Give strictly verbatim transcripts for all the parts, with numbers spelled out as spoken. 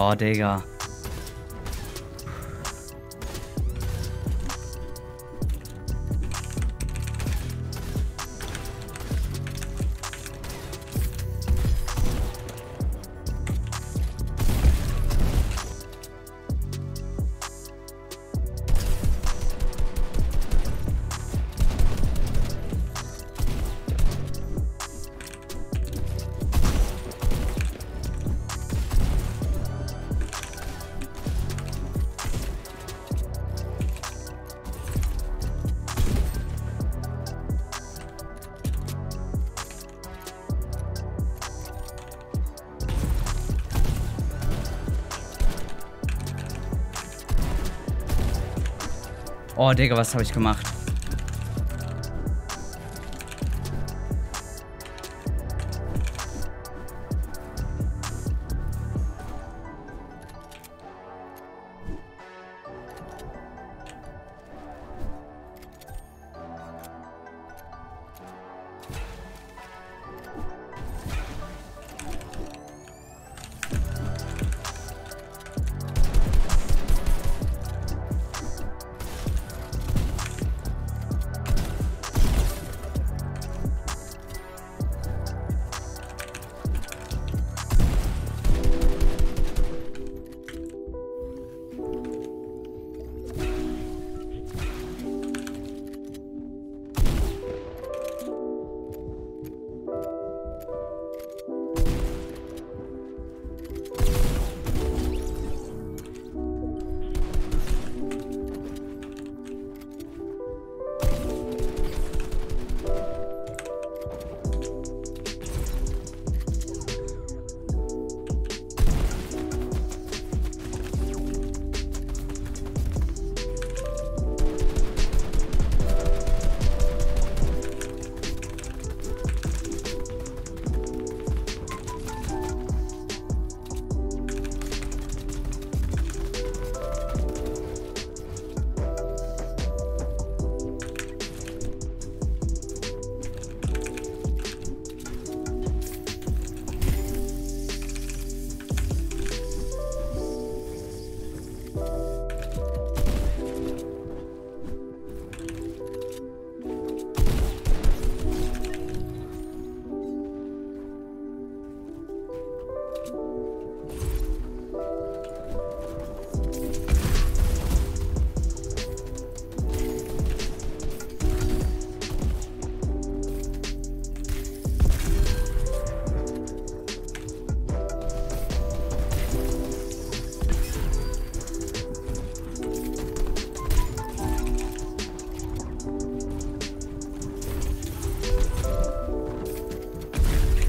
Oh, Digga. Oh, Digga, was habe ich gemacht?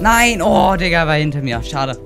Nein! Oh, Digga, war hinter mir. Schade.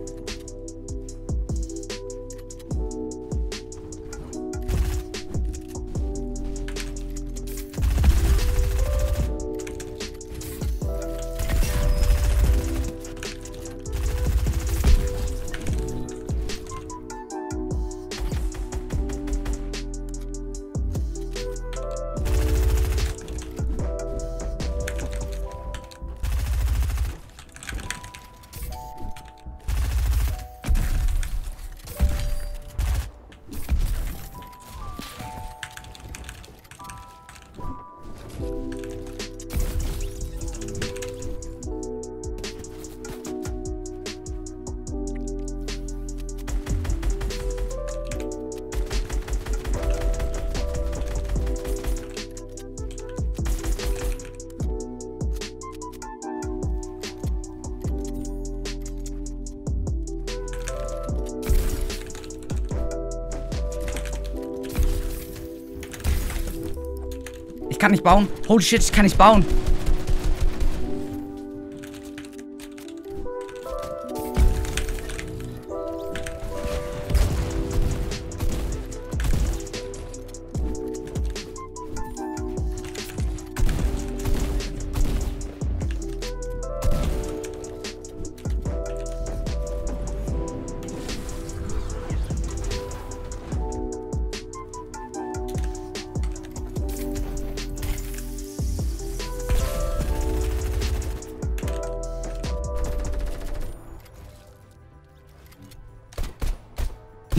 Ich kann nicht bauen. Holy shit, ich kann nicht bauen.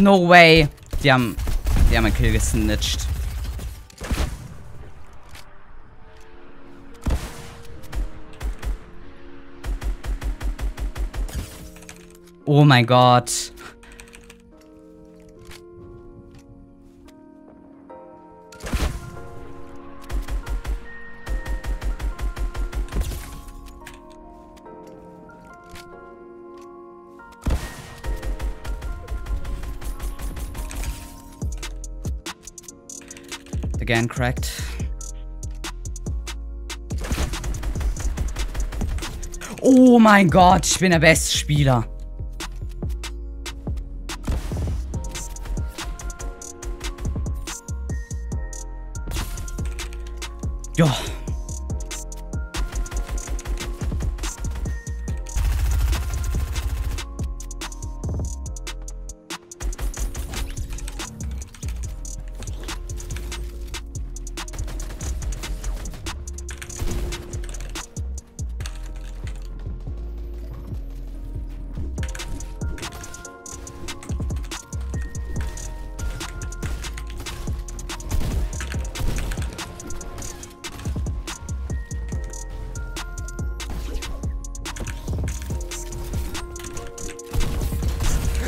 no way. Die haben, die haben einen Kill gesnitcht. Oh mein Gott. Again cracked. Oh mein Gott, ich bin der beste Spieler. Ja.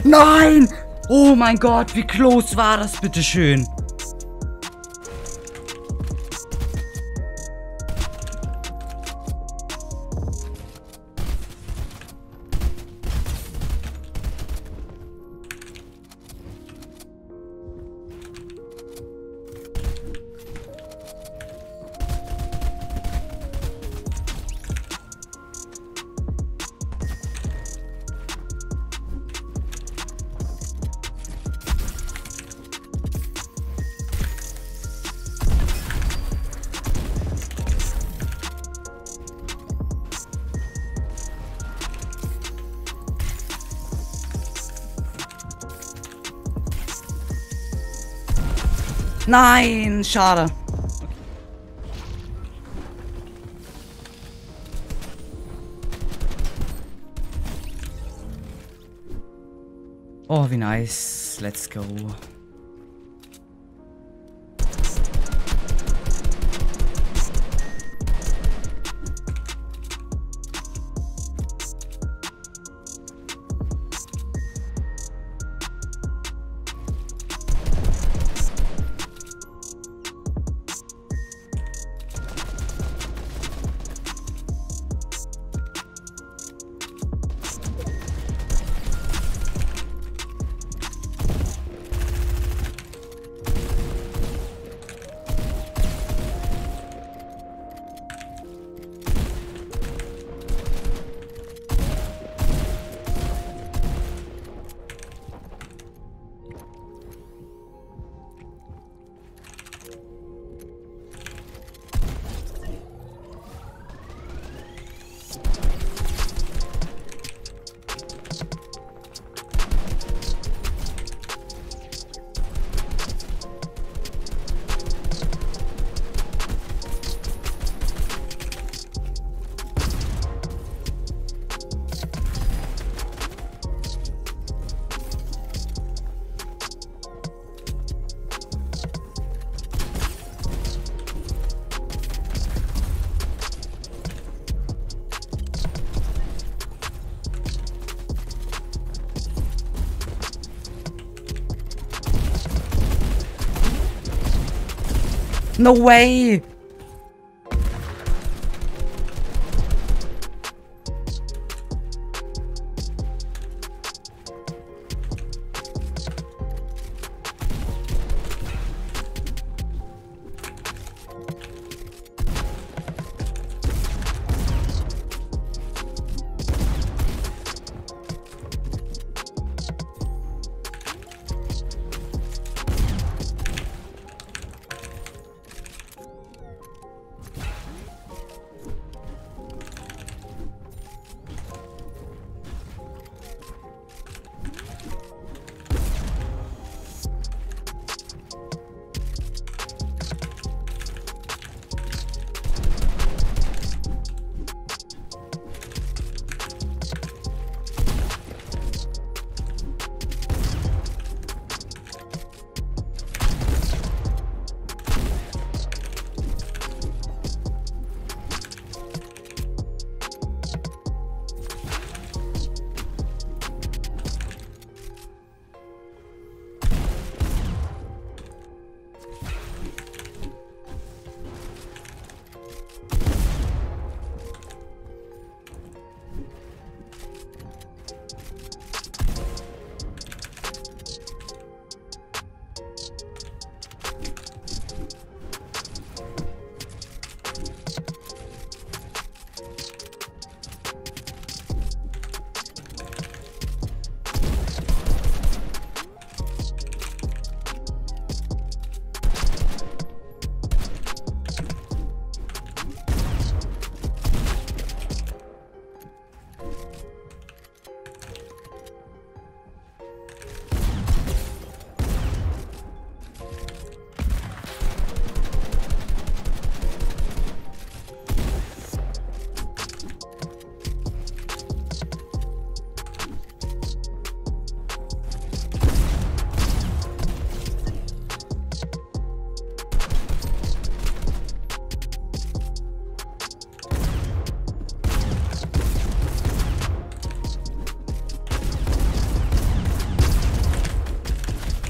Nein! Oh mein Gott, wie close war das bitte schön? Nein, schade. Oh, wie nice. Let's go. No way!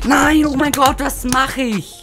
Nein, oh mein Gott, was mache ich?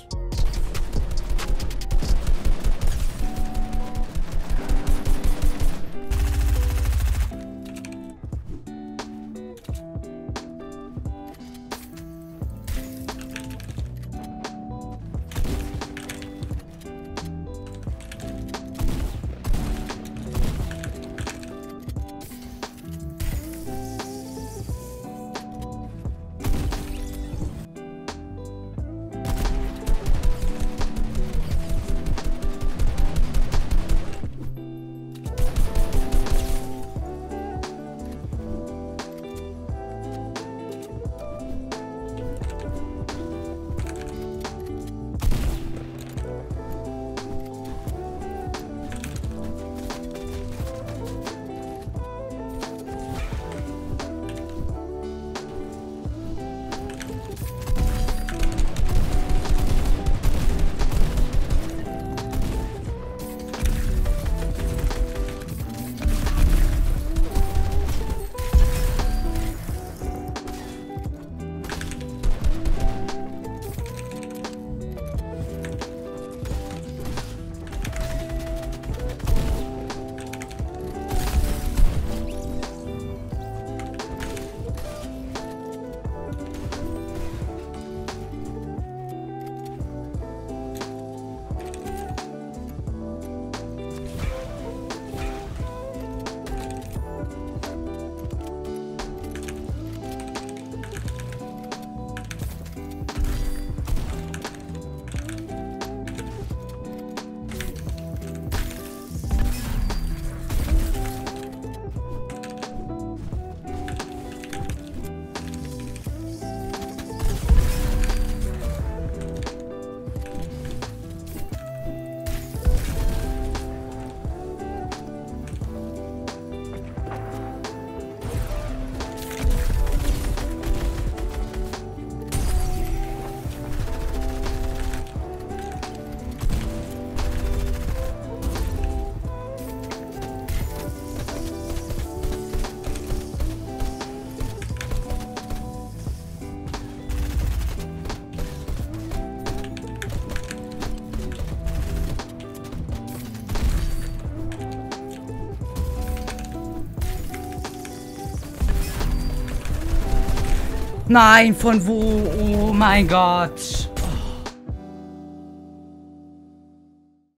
Nein, von wo? Oh mein Gott.